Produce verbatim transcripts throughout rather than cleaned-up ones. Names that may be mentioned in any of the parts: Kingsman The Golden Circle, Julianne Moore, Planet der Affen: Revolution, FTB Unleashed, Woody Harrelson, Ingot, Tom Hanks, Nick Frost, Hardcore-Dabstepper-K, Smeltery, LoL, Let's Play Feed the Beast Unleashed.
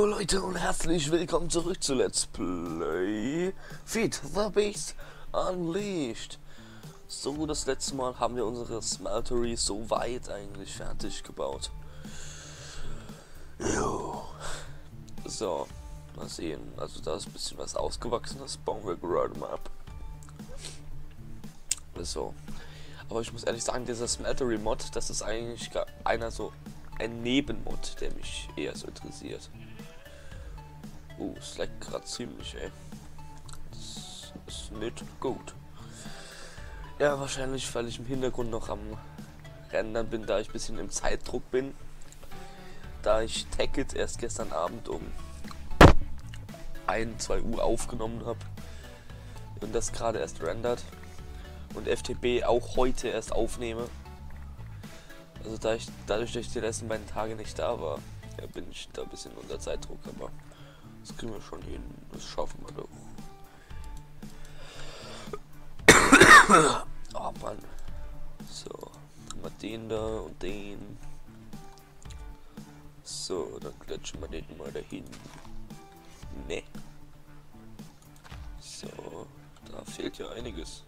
Hallo Leute und herzlich willkommen zurück zu Let's Play Feed the Beast Unleashed. So, das letzte Mal haben wir unsere Smeltery so weit eigentlich fertig gebaut. Jo. So, mal sehen. Also da ist ein bisschen was ausgewachsen, das bauen wir gerade mal ab. So. Aber ich muss ehrlich sagen, dieser Smeltery Mod, das ist eigentlich einer so ein Nebenmod, der mich eher so interessiert. Oh, es leckt gerade ziemlich, ey. Das ist nicht gut. Ja, wahrscheinlich, weil ich im Hintergrund noch am Rendern bin, da ich ein bisschen im Zeitdruck bin. Da ich Tacket erst gestern Abend um ein, zwei Uhr aufgenommen habe und das gerade erst rendert. Und F T B auch heute erst aufnehme. Also da ich, dadurch, dass ich die letzten beiden Tage nicht da war, ja, bin ich da ein bisschen unter Zeitdruck, aber das kriegen wir schon hin, das schaffen wir doch. Oh Mann. So, haben wir den da und den. So, dann klatschen wir den mal dahin. Ne. So, da fehlt ja einiges.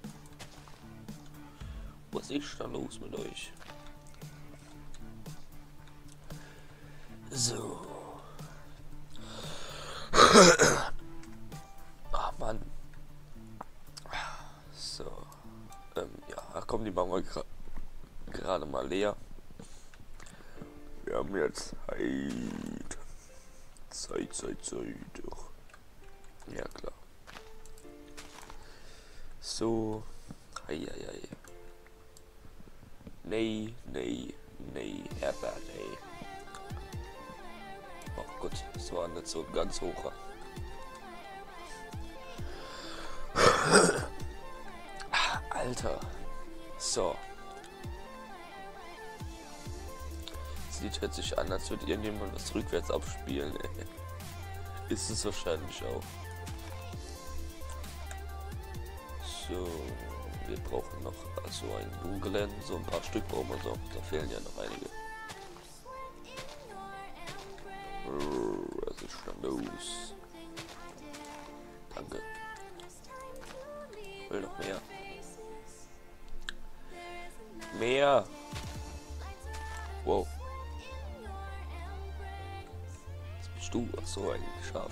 Was ist da los mit euch? So. Ach Mann. So. Ähm, ja, komm, die machen wir gra gerade mal leer. Wir haben jetzt Zeit. Zeit, Zeit, Zeit. Ach. Ja, klar. So. Ei, ei, ei. Nee, nee, nee, Herbert, ey. Oh Gott, das war nicht so ganz hoch. Alter. So. Das Lied hört sich an, als würde irgendjemand was rückwärts abspielen, ey. Ist es wahrscheinlich auch. So. Wir brauchen noch so ein Bugelen, so ein paar Stück brauchen wir so, da fehlen ja noch einige. Was ist denn los? Danke. Will noch mehr. Mehr! Wow. Was bist du? Ach so, ein Schaf.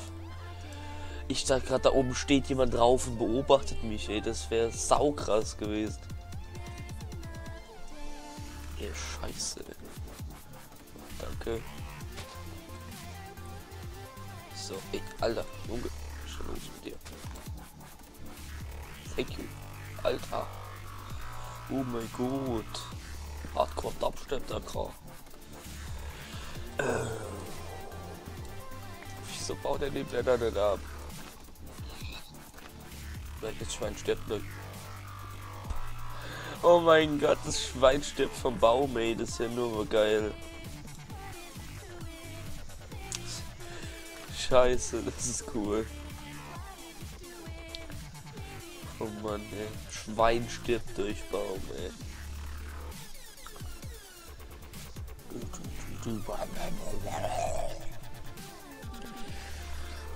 Ich dachte gerade, da oben steht jemand drauf und beobachtet mich, ey. Das wäre saukrass gewesen. Ey, Scheiße. Danke. So, ey, Alter. Junge, was ist denn los mit dir? Thank you. Alter. Oh mein Gott. Hardcore-Dabstepper-K. Äh. Wieso baut er die Blätter denn ab? Welches Schwein stirbt noch? Oh mein Gott, das Schwein stirbt vom Baum, ey, das ist ja nur geil. Scheiße, das ist cool. Oh Mann, ey. Schwein stirbt durch Baum, ey.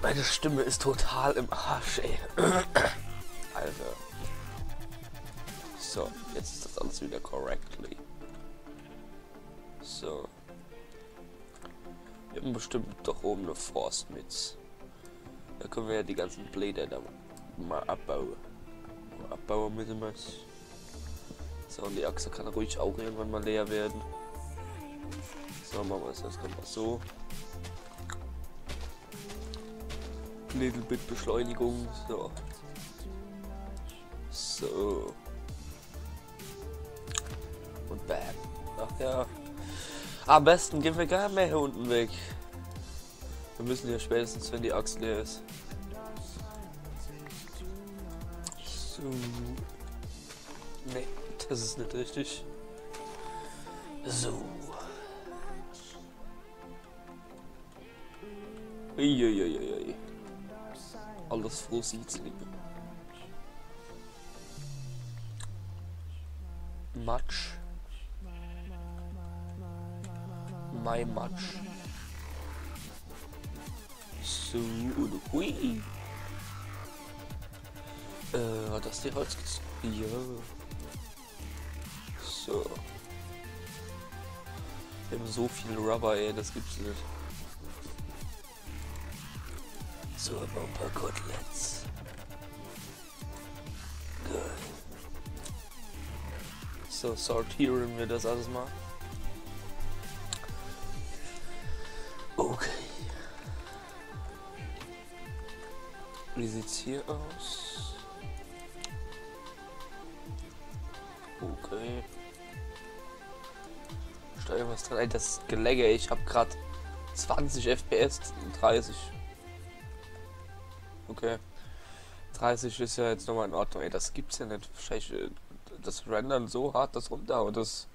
Meine Stimme ist total im Arsch, ey. Alter. So, jetzt ist das alles wieder correctly. So. Wir haben bestimmt doch oben eine Forst mit. Da können wir ja die ganzen Blätter da mal abbauen. Mal abbauen mit dem Eis. So, und die Achse kann ruhig auch irgendwann mal leer werden. So, machen wir es erst mal so. Little bit Beschleunigung. So. So. Und bam. Ach ja. Am besten gehen wir gar mehr hier unten weg. Wir müssen ja spätestens, wenn die Axt leer ist. So. Nee, das ist nicht richtig. So. Uiuiuiui. Alles froh sieht's liebe. Matsch. Mein Matsch. So, hui. Äh, war das die Holzkiste? Ja. So. Wir haben so viel Rubber, ey, das gibt's nicht. So, aber ein paar Koteletts. Geil. So, sortieren wir das alles mal. Okay. Wie sieht's hier aus? Okay. Da irgendwas dran, das Gelegge, ich habe gerade zwanzig F P S, dreißig. Okay. dreißig ist ja jetzt nochmal in Ordnung, ey, das gibt's ja nicht. Wahrscheinlich das Rendern so hart das runter und das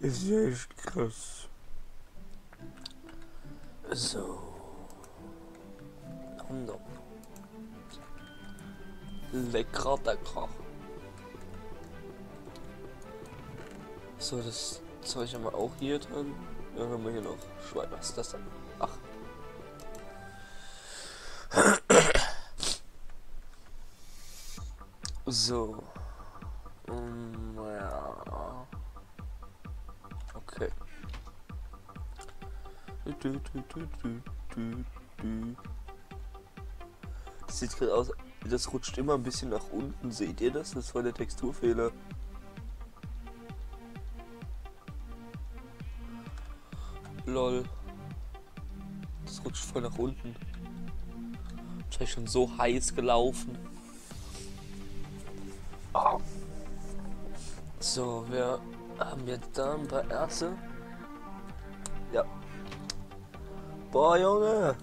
ist ja echt krass. So. Lecker, lecker. So, das Zeug haben wir auch hier drin. Dann haben wir hier noch Schwein. Was ist das denn? Ach. So. Um, ja. Okay. Das sieht gerade aus. Das rutscht immer ein bisschen nach unten. Seht ihr das? Das war der Texturfehler. Lol. Das rutscht voll nach unten. Wahrscheinlich schon so heiß gelaufen. Oh. So, wir haben jetzt da ein paar Erze. Ja. Boah, Junge.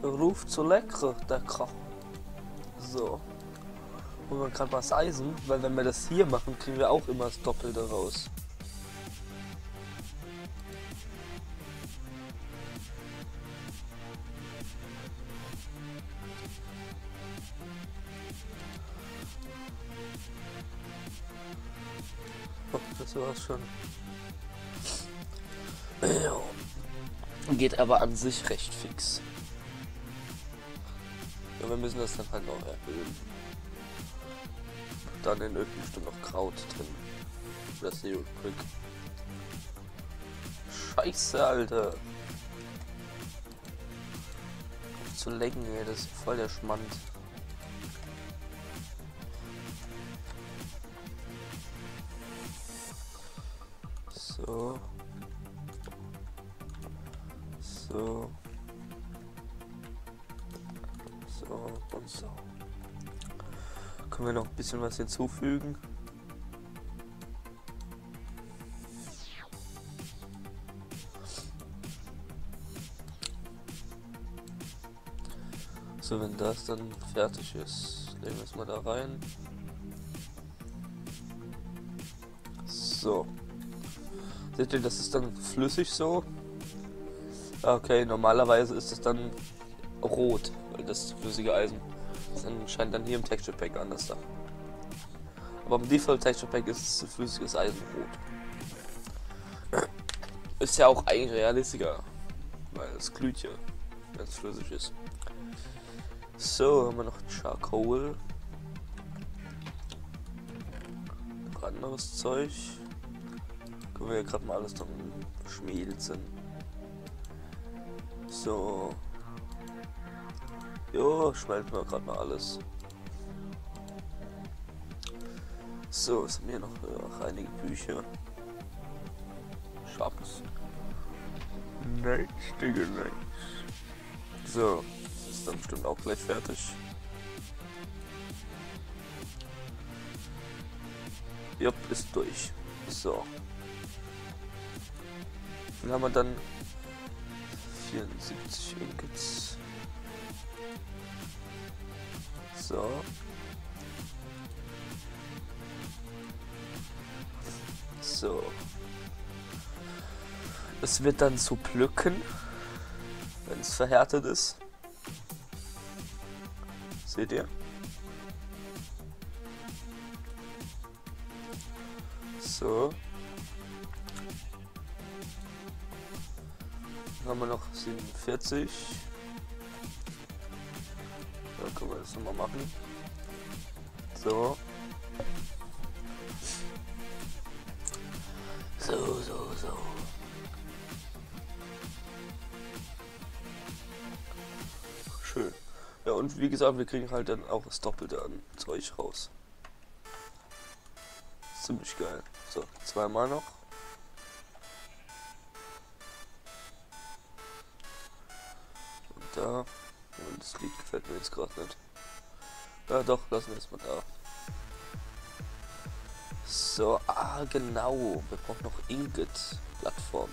Ruft so lecker, der Krach. So. Und man kann was eisen, weil wenn wir das hier machen, kriegen wir auch immer das Doppelte raus. Schon. Geht aber an sich recht fix. Ja, wir müssen das dann halt noch erhöhen. Dann in irgendeiner Stunde noch Kraut drin. Das hier und Glück. Scheiße, Alter. Auf zu lecken, ey, das ist voll der Schmand. So. So. So und so. Können wir noch ein bisschen was hinzufügen? So, wenn das dann fertig ist, legen wir es mal da rein. So. Seht ihr, das ist dann flüssig so. Okay, normalerweise ist es dann rot, weil das flüssige Eisen. Das scheint dann hier im Texture Pack anders da. Aber im Default Texture Pack ist es flüssiges Eisen rot. Ist ja auch eigentlich realistischer, weil es glüht ja, wenn es flüssig ist. So, haben wir noch Charcoal. Noch anderes Zeug. Können wir gerade mal alles dran schmelzen. So. Jo, schmelzen wir gerade mal alles. So, es haben hier noch, noch einige Bücher. Schabens. Nice, Digga, nice. So, das ist dann bestimmt auch gleich fertig. Jupp, ist durch. So. Dann haben wir dann vierundsiebzig Ingots. So. So. Es wird dann zu Blöcken, wenn es verhärtet ist. Seht ihr? So. Dann haben wir noch siebenundvierzig. Da können wir das nochmal machen. So. So, so, so. Schön. Ja, und wie gesagt, wir kriegen halt dann auch das Doppelte an Zeug raus. Ziemlich geil. So, zweimal noch. Und da. Und das Lied gefällt mir jetzt gerade nicht. Ja doch, lassen wir es mal da. So, ah genau. Wir brauchen noch Ingot-Plattform.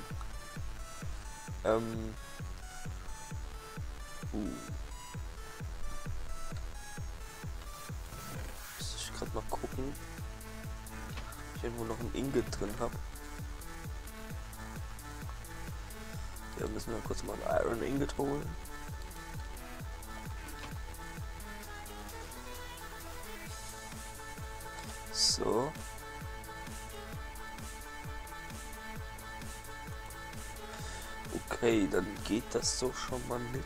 Ähm. Uh. Muss ich gerade mal gucken. Ob ich irgendwo noch ein Ingot drin habe. Ja, müssen wir kurz mal ein Iron Ingot holen. So. Okay, dann geht das so schon mal mit.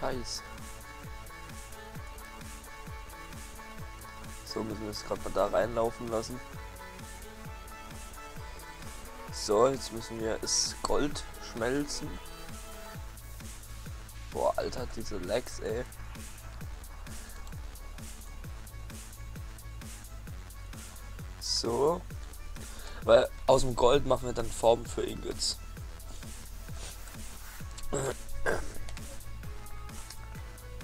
Scheiße. So, müssen wir es gerade mal da reinlaufen lassen. So, jetzt müssen wir es Gold schmelzen. Boah, Alter, diese Lags, ey. So. Weil aus dem Gold machen wir dann Formen für Ingots.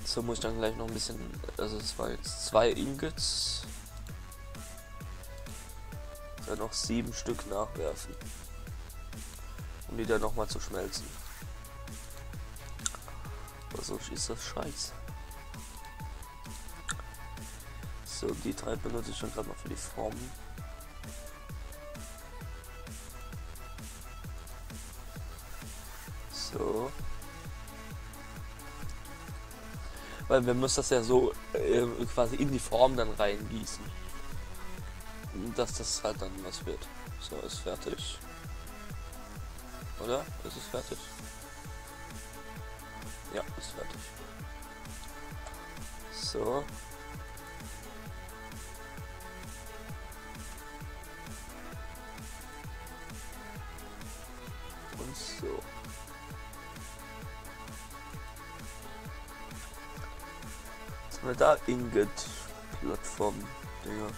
So muss ich dann gleich noch ein bisschen. Also es waren jetzt zwei Ingots. Dann noch sieben Stück nachwerfen. Um die dann nochmal zu schmelzen. So ist das scheiße. So, die drei benutze ich schon gerade noch für die Formen. So. Weil wir müssen das ja so äh, quasi in die Form dann reingießen. Dass das halt dann was wird. So, ist fertig. Oder? Ist es fertig? Ja, ist fertig. So. Und so. Jetzt haben wir da Ingot-Plattform-Dinger.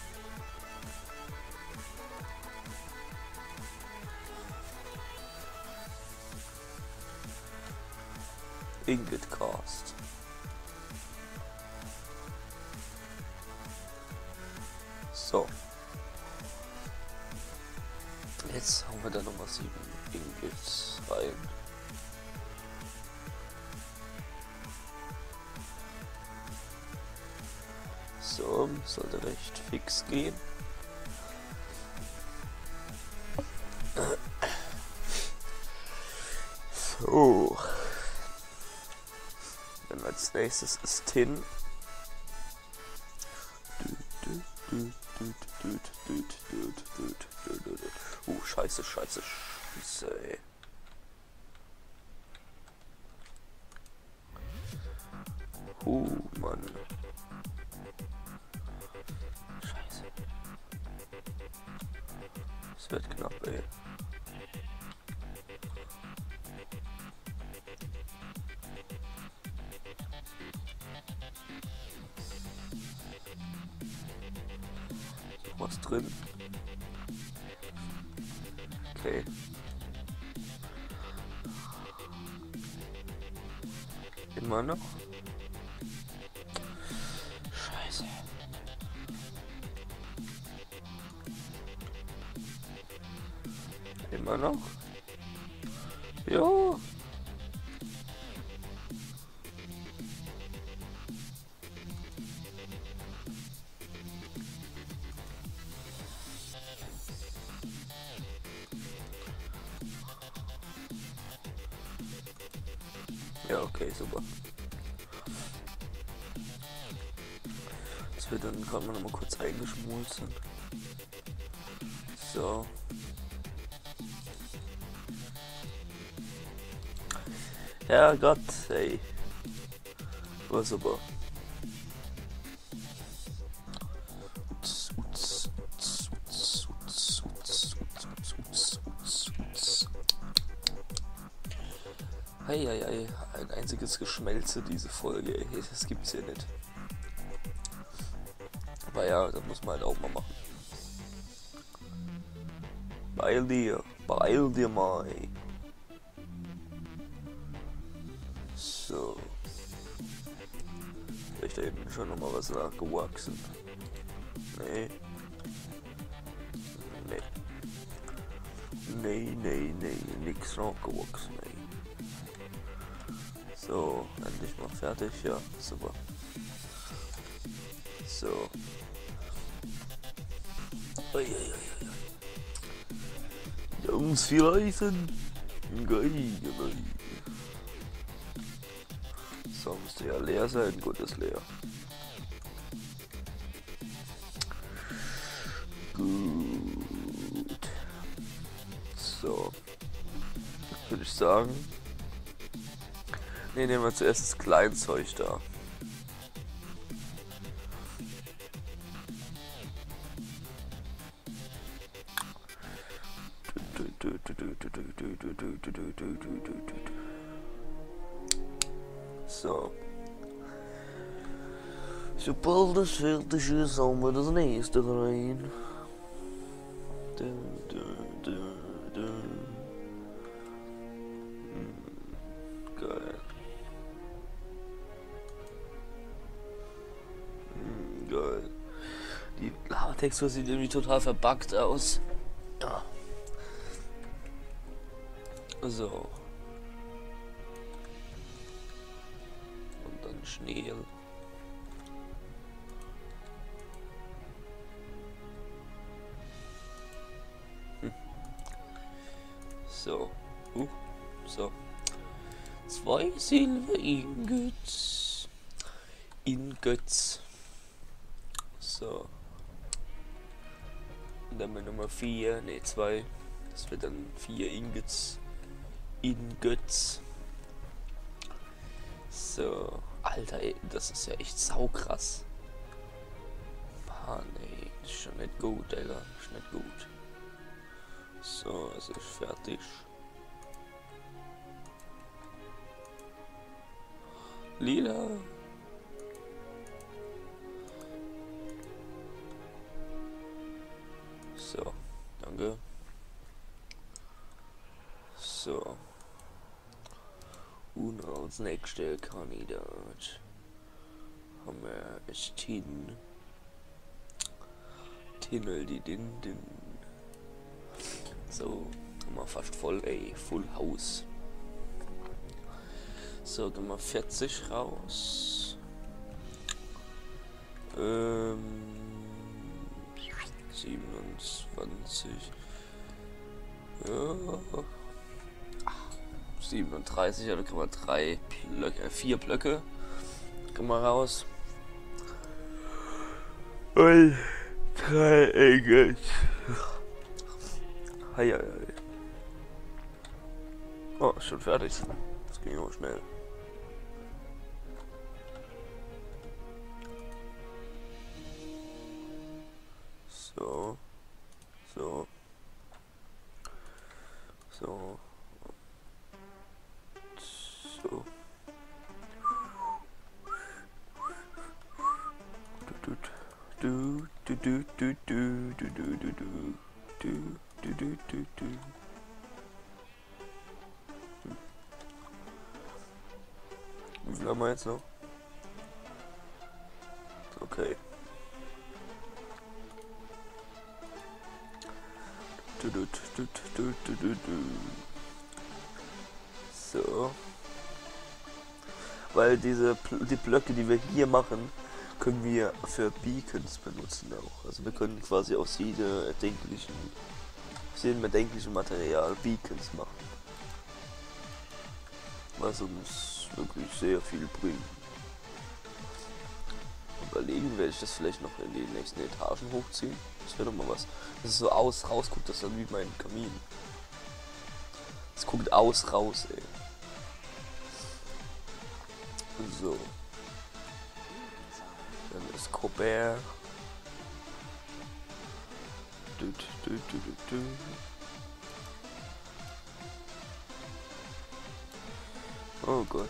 Ingot Cast. So. Jetzt haben wir da nochmal sieben Ingots rein. So, sollte recht fix gehen. So. Dann als nächstes ist Tin. Oh, scheiße, scheiße, scheiße, ey. Oh, Mann. Scheiße. Es wird knapp, ey. Was drin. Okay. Immer noch. Scheiße. Immer noch. Jo. Ja, okay, super. Das wird dann gerade mal noch mal kurz eingeschmolzen. So. Ja, Gott, ey. War super. Eieiei, ei, ei. Ein einziges Geschmelze diese Folge, ey. Das gibt's hier nicht. Aber ja, das muss man halt auch mal machen. Beil dir, beil dir mal, ey. So. Vielleicht da eben schon nochmal was nachgewachsen. Nee. Nee. Nee, nee, nee, nix nachgewachsen, ey. So, endlich mal fertig, ja, super. So. Uiuiui. Jungs, viel Eisen. Geil, geil. So, müsste ja leer sein, gut ist leer. Gut. So. Würde ich sagen. Ne, nehmen wir zuerst das Kleinzeug da. So. Sobald das fertig ist, haben wir das nächste rein. Geil. Geil. Die Haartextur sieht irgendwie total verbuggt aus. Ja. So. Und dann Schnee. Hm. So. Uh. So. Zwei Silber Ingots. Ingots. So. Und dann mit Nummer vier, ne zwei. Das wird dann vier Ingots. Ingots. So. Alter, ey, das ist ja echt saukrass. Mann, ey, das ist schon nicht gut, Alter. Das ist nicht gut. So, es ist fertig. Lila. So, danke. So. Und als nächster Kandidat haben wir es Tin. Tinnel die Din Din. So, haben wir fast voll, ey, Full House. So, gehen wir vierzig raus. Ähm. siebenundzwanzig. Ja. siebenunddreißig, ja, da kann man drei Blöcke, äh, vier Blöcke. Gehen wir raus. Und drei Engels. Hei, hei, hei. Oh, ist schon fertig. Das ging auch schnell. So. So. So. So. Du du du du du du du du du du du du du. Wie viel haben wir jetzt noch? Okay. So. Weil diese die Blöcke, die wir hier machen, können wir für Beacons benutzen auch. Also wir können quasi aus jedem erdenklichen, aus jedem erdenklichen Material Beacons machen. Was uns wirklich sehr viel bringt. Überlegen werde ich das vielleicht noch in die nächsten Etagen hochziehen. Das wäre doch mal was. Das ist so aus, raus, guckt das dann wie mein Kamin. Es guckt aus, raus, ey. So. Dann ist Colbert. Du, du, du, du, du. Oh Gott.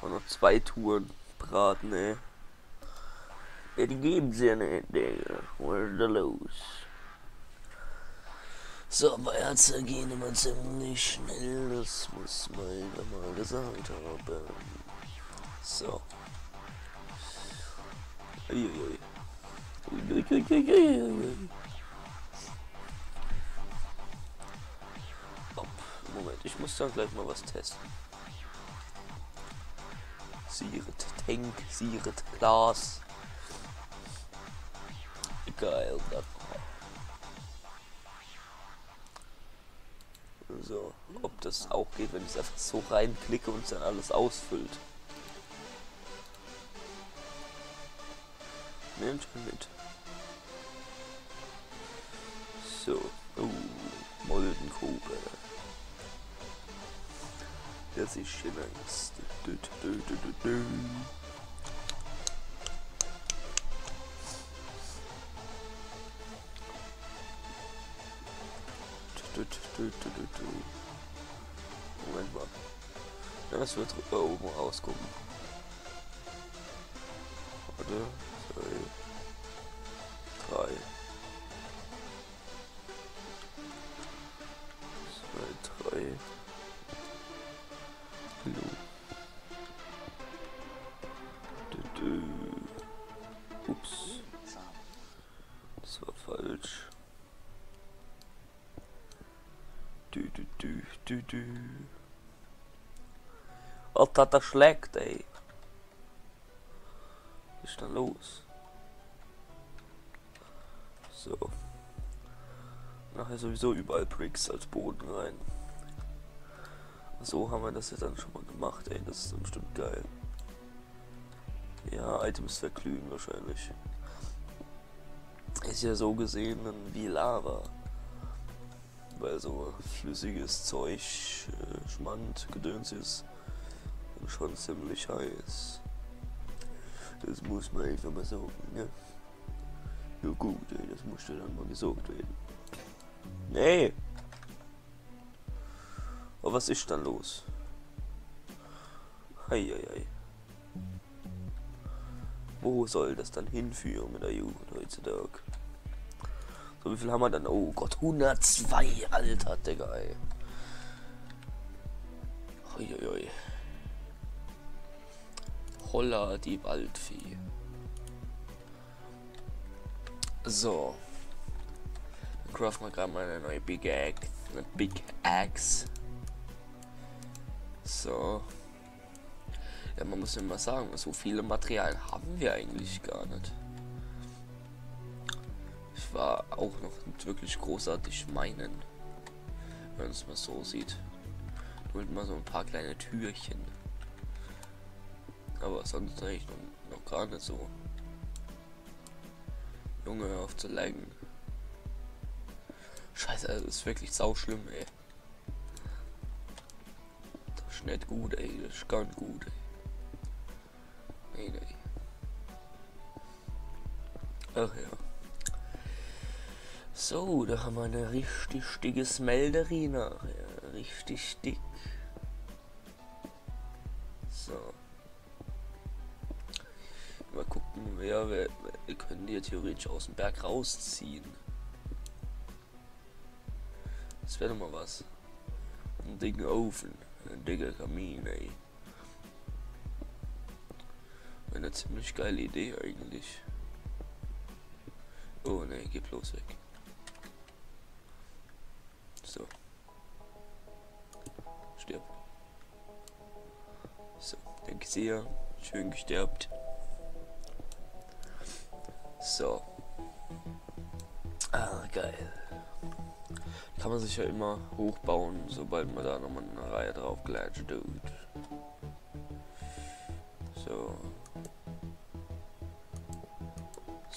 Und noch zwei Touren braten, ey. Ja, die geben sie ja nicht, Digga. Was ist da los? So, bei Herzen gehen immer ziemlich schnell. Das muss man ja mal gesagt haben. So. Uiuiui. Uiuiui. Uiuiui. Moment, ich muss da gleich mal was testen. Siret Tank, Siret Glas. Geil, das war. So, ob das auch geht, wenn ich es einfach so reinklicke und es dann alles ausfüllt. Nehmt mit. So, uh, Moldenkugel. Das ist schön. Du, du, du, du, du. Du, du, du, du, du. Moment mal. Ja, das wird da oben rauskommen. Warte. Zwei. Drei. Zwei, drei. Hallo. Du, du. Ups. Das war falsch. Du, du, du, du, du. Alter, das schlägt, ey. Was ist da los? So. Nachher sowieso überall Bricks als Boden rein. So haben wir das ja dann schon mal gemacht, ey. Das ist bestimmt geil. Ja, Items verglühen wahrscheinlich. Ist ja so gesehen wie Lava. Weil so flüssiges Zeug, äh, Schmand, Gedöns ist schon ziemlich heiß. Das muss man einfach mal saugen, ne? Ja gut, ey, das muss ja dann mal gesaugt werden. Nee! Aber was ist dann los? Heieiei. Wo soll das dann hinführen mit der Jugend heutzutage? So, wie viel haben wir dann? Oh Gott, hundertzwei, Alter, Digga, ey. Uiuiui. Holla, die Waldfee. So. Dann craften wir gerade mal eine neue Big Axe. Eine Big Axe. So. Ja, man muss ja mal sagen, so viele Materialien haben wir eigentlich gar nicht. War auch noch nicht wirklich großartig meinen, wenn man es mal so sieht. Nur mal so ein paar kleine Türchen. Aber sonst eigentlich noch, noch gar nicht so. Junge, hör auf zu laggen. Scheiße, das ist wirklich sau schlimm, ey. Das ist nicht gut, ey. Das ist gar nicht gut, ey. Nee, nee. Ach ja. So, da haben wir eine richtig dicke Smeltery nachher. Richtig dick. So. Mal gucken, wer, wer, wir können die theoretisch aus dem Berg rausziehen. Das wäre doch mal was. Ein dicken Ofen. Ein dicker Kamin, ey. Eine ziemlich geile Idee eigentlich. Oh ne, geh bloß weg. So. Stirb. So, danke sehr. Schön gestirbt. So. Ah, geil. Kann man sich ja immer hochbauen, sobald man da nochmal eine Reihe drauf gleitet. So.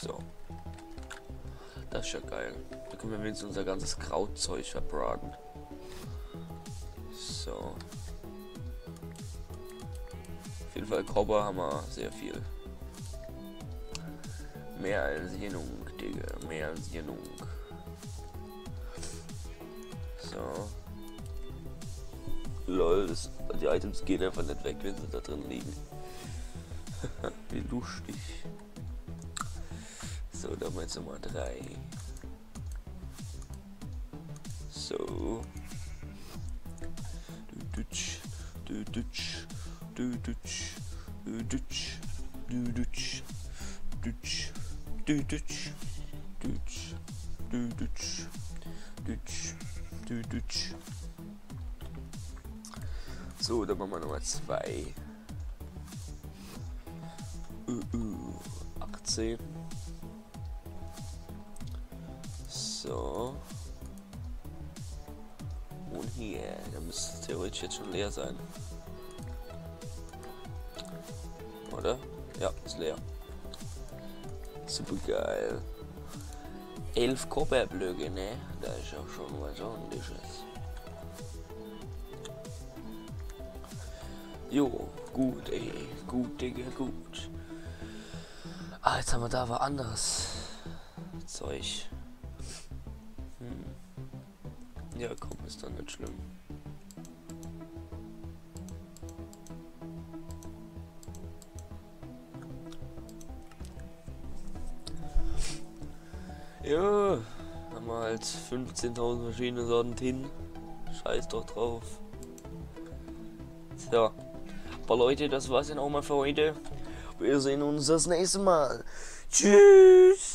So. Das ist ja geil. Da können wir wenigstens unser ganzes Krautzeug verbraten. So. Auf jeden Fall Kobber haben wir sehr viel. Mehr als genug, Digga. Mehr als genug. So. Lol, das, die Items gehen einfach nicht weg, wenn sie da drin liegen. Wie lustig. So, da haben wir jetzt nochmal drei. So. Du Dutsch, du Dutsch, du Dutsch, du Dutsch, du Dutsch, Dutsch, du Dutsch, Dutsch, du Dutsch, Dutsch, du Dutsch. So, da machen wir nochmal zwei. achtzehn. So. Und hier, da müsste es theoretisch jetzt schon leer sein. Oder? Ja, ist leer. Super geil. elf Kobberblöcke, ne? Da ist auch schon was ordentliches. Jo, gut, ey. Gut, Digga, gut. Ah, jetzt haben wir da was anderes Zeug. Hm. Ja, komm, ist dann nicht schlimm. Ja, haben wir halt fünfzehntausend verschiedene Sorten hin. Scheiß doch drauf. So. Aber Leute, das war's dann auch mal für heute. Wir sehen uns das nächste Mal. Tschüss.